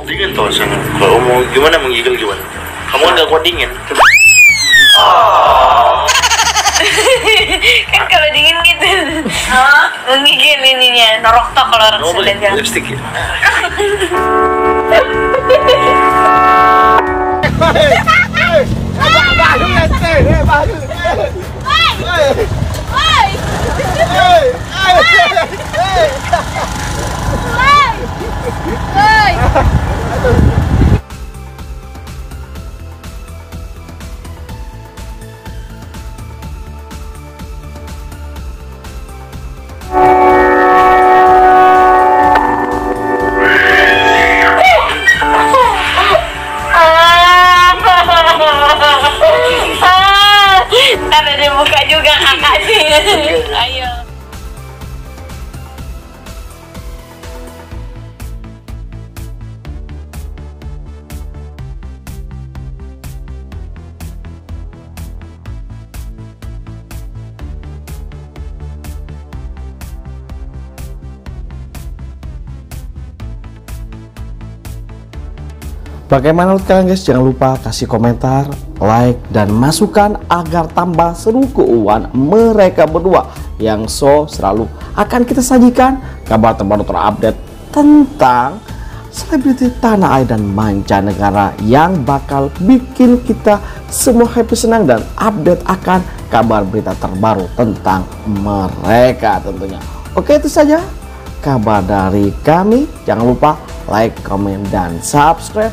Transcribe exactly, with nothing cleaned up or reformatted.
Dingin tuh sana. Kalau mau gimana menggigil gimana? Kamu kan gak kuat dingin. Oh. Kan kalau dingin gitu. Hah? Menggigil ininya. Norok tok kalau orang Sunda bilang. Lipstick ya. Ada di muka juga kakak sih. Ayo. Bagaimana menurut kalian guys? Jangan lupa kasih komentar, like, dan masukan agar tambah seru keuangan mereka berdua yang so selalu akan kita sajikan kabar terbaru terupdate tentang selebriti tanah air dan mancanegara yang bakal bikin kita semua happy, senang, dan update akan kabar berita terbaru tentang mereka tentunya. Oke, itu saja kabar dari kami. Jangan lupa like, comment, dan subscribe.